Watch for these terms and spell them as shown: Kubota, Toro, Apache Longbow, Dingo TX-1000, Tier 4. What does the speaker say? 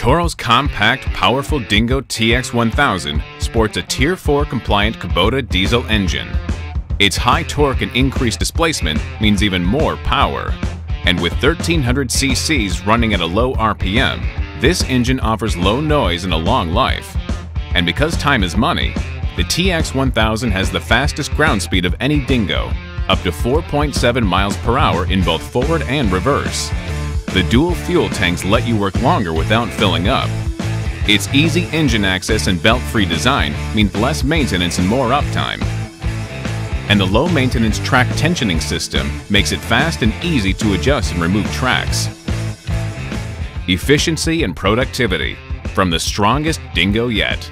Toro's compact, powerful Dingo TX-1000 sports a Tier 4 compliant Kubota diesel engine. Its high torque and increased displacement means even more power. And with 1300 cc's running at a low RPM, this engine offers low noise and a long life. And because time is money, the TX-1000 has the fastest ground speed of any Dingo, up to 4.7 miles per hour in both forward and reverse. The dual fuel tanks let you work longer without filling up. Its easy engine access and belt-free design means less maintenance and more uptime. And the low-maintenance track tensioning system makes it fast and easy to adjust and remove tracks. Efficiency and productivity from the strongest Dingo yet.